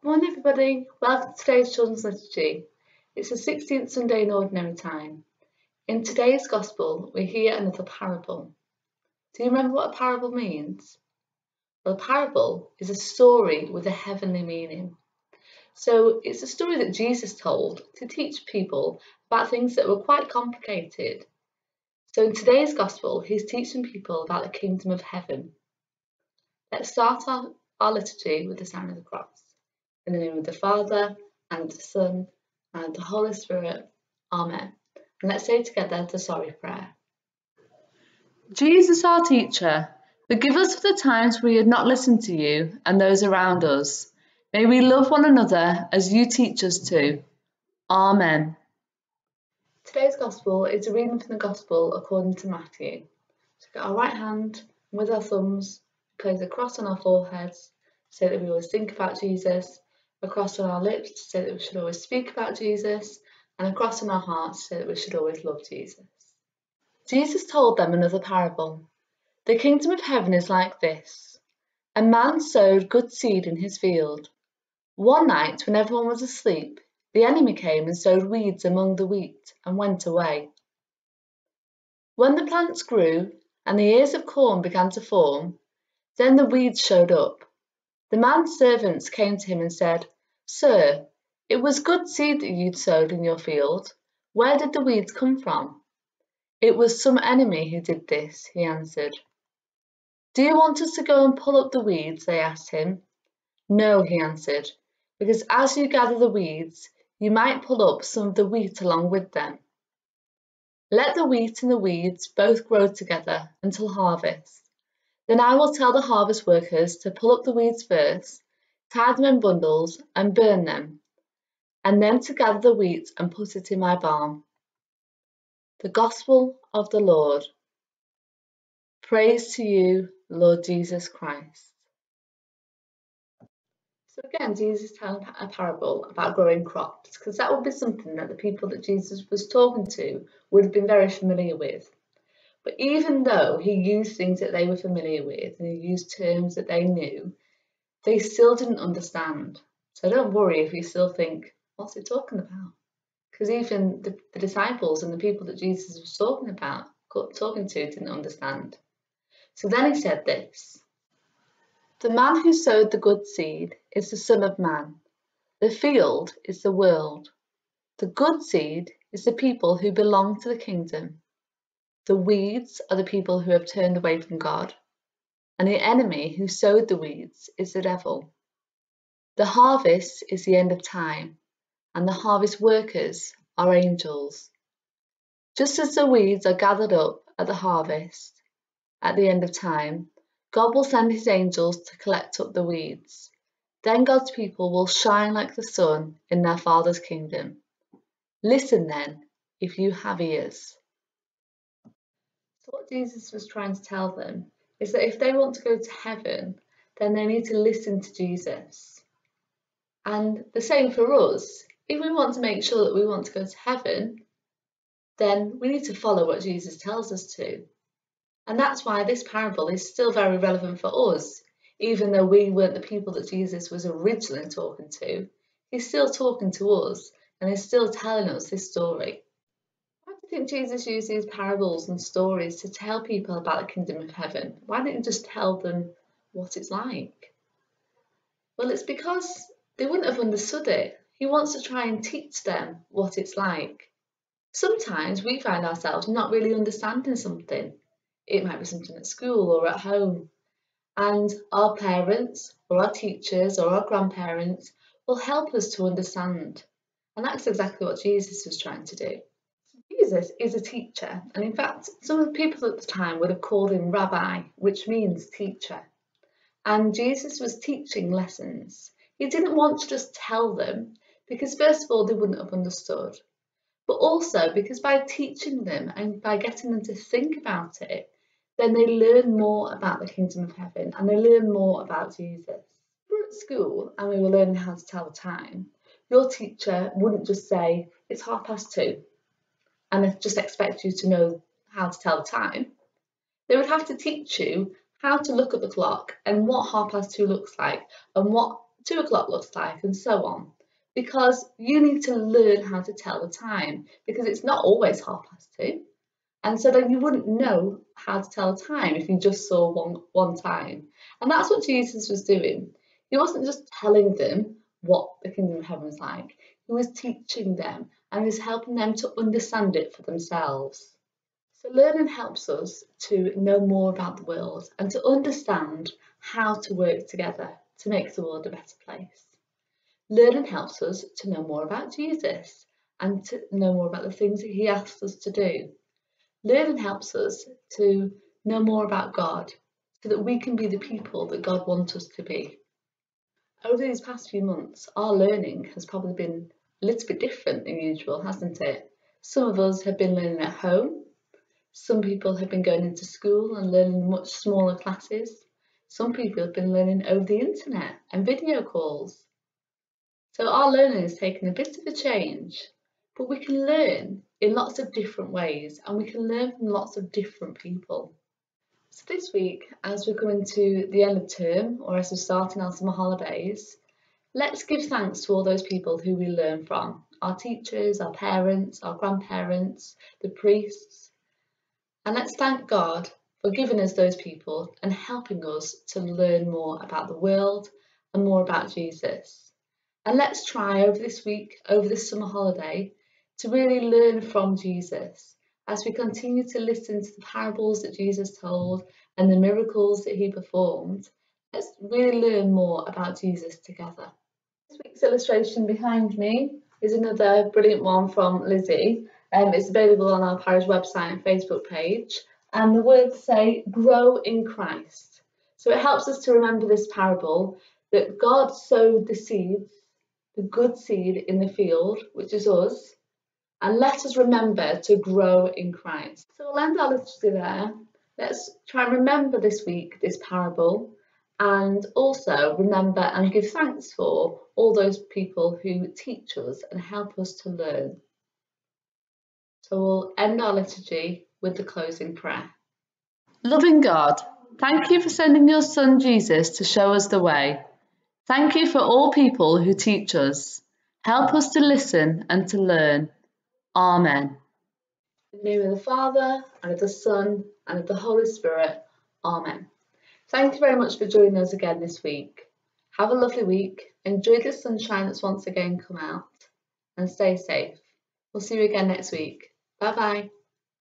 Good morning, everybody. Welcome to today's Children's Liturgy. It's the 16th Sunday in Ordinary Time. In today's Gospel, we hear another parable. Do you remember what a parable means? Well, a parable is a story with a heavenly meaning. So it's a story that Jesus told to teach people about things that were quite complicated. So in today's Gospel, he's teaching people about the Kingdom of Heaven. Let's start our liturgy with the sign of the cross. In the name of the Father, and the Son, and the Holy Spirit. Amen. And let's say together the Sorry Prayer. Jesus, our teacher, forgive us for the times we had not listened to you and those around us. May we love one another as you teach us to. Amen. Today's Gospel is a reading from the Gospel according to Matthew. So get our right hand, and with our thumbs, place a cross on our foreheads so that we always think about Jesus, a cross on our lips so that we should always speak about Jesus, and a cross on our hearts so that we should always love Jesus. Jesus told them another parable. The kingdom of heaven is like this. A man sowed good seed in his field. One night when everyone was asleep, the enemy came and sowed weeds among the wheat and went away. When the plants grew and the ears of corn began to form, then the weeds showed up. The man's servants came to him and said, "Sir, it was good seed that you'd sowed in your field. Where did the weeds come from?" "It was some enemy who did this," he answered. "Do you want us to go and pull up the weeds?" they asked him. "No," he answered, "because as you gather the weeds, you might pull up some of the wheat along with them. Let the wheat and the weeds both grow together until harvest. Then I will tell the harvest workers to pull up the weeds first, tie them in bundles and burn them, and then to gather the wheat and put it in my barn." The Gospel of the Lord. Praise to you, Lord Jesus Christ. So again, Jesus is telling a parable about growing crops, because that would be something that the people that Jesus was talking to would have been very familiar with. But even though he used things that they were familiar with and he used terms that they knew, they still didn't understand. So don't worry if you still think, what's he talking about? Because even the disciples and the people that Jesus was talking to didn't understand. So then he said this. The man who sowed the good seed is the Son of Man. The field is the world. The good seed is the people who belong to the kingdom. The weeds are the people who have turned away from God, and the enemy who sowed the weeds is the devil. The harvest is the end of time, and the harvest workers are angels. Just as the weeds are gathered up at the harvest, at the end of time, God will send his angels to collect up the weeds. Then God's people will shine like the sun in their Father's kingdom. Listen then, if you have ears. What Jesus was trying to tell them is that if they want to go to heaven, then they need to listen to Jesus. And the same for us. If we want to make sure that we want to go to heaven, then we need to follow what Jesus tells us to. And that's why this parable is still very relevant for us. Even though we weren't the people that Jesus was originally talking to, he's still talking to us and he's still telling us this story. I think Jesus used these parables and stories to tell people about the kingdom of heaven. Why didn't he just tell them what it's like? Well, it's because they wouldn't have understood it. He wants to try and teach them what it's like. Sometimes we find ourselves not really understanding something. It might be something at school or at home. And our parents or our teachers or our grandparents will help us to understand. And that's exactly what Jesus was trying to do. Jesus is a teacher, and in fact, some of the people at the time would have called him Rabbi, which means teacher. And Jesus was teaching lessons. He didn't want to just tell them, because first of all, they wouldn't have understood. But also because by teaching them and by getting them to think about it, then they learn more about the kingdom of heaven and they learn more about Jesus. If we were at school and we were learning how to tell the time, your teacher wouldn't just say, "It's 2:30. And they just expect you to know how to tell the time. They would have to teach you how to look at the clock and what 2:30 looks like and what 2 o'clock looks like, and so on, because you need to learn how to tell the time, because it's not always 2:30. And so then you wouldn't know how to tell time if you just saw one time. And that's what Jesus was doing. He wasn't just telling them what the kingdom of heaven is like. He was teaching them, and he was helping them to understand it for themselves. So learning helps us to know more about the world and to understand how to work together to make the world a better place. Learning helps us to know more about Jesus and to know more about the things that he asks us to do. Learning helps us to know more about God so that we can be the people that God wants us to be. Over these past few months, our learning has probably been a little bit different than usual, hasn't it? Some of us have been learning at home. Some people have been going into school and learning much smaller classes. Some people have been learning over the internet and video calls. So our learning has taken a bit of a change, but we can learn in lots of different ways, and we can learn from lots of different people. So this week, as we're coming to the end of term, or as we're starting our summer holidays, let's give thanks to all those people who we learn from, our teachers, our parents, our grandparents, the priests, and let's thank God for giving us those people and helping us to learn more about the world and more about Jesus. And let's try over this week, over this summer holiday, to really learn from Jesus as we continue to listen to the parables that Jesus told and the miracles that he performed. Let's really learn more about Jesus together. This week's illustration behind me is another brilliant one from Lizzie. It's available on our parish website and Facebook page, and the words say, "Grow in Christ." So it helps us to remember this parable that God sowed the seeds, the good seed in the field, which is us, and let us remember to grow in Christ. So we'll end our liturgy there. Let's try and remember this week this parable, and also remember and give thanks for all those people who teach us and help us to learn. So we'll end our liturgy with the closing prayer. Loving God, thank you for sending your Son Jesus to show us the way. Thank you for all people who teach us. Help us to listen and to learn. Amen. In the name of the Father, and of the Son, and of the Holy Spirit. Amen. Thank you very much for joining us again this week. Have a lovely week. Enjoy the sunshine that's once again come out. And stay safe. We'll see you again next week. Bye-bye.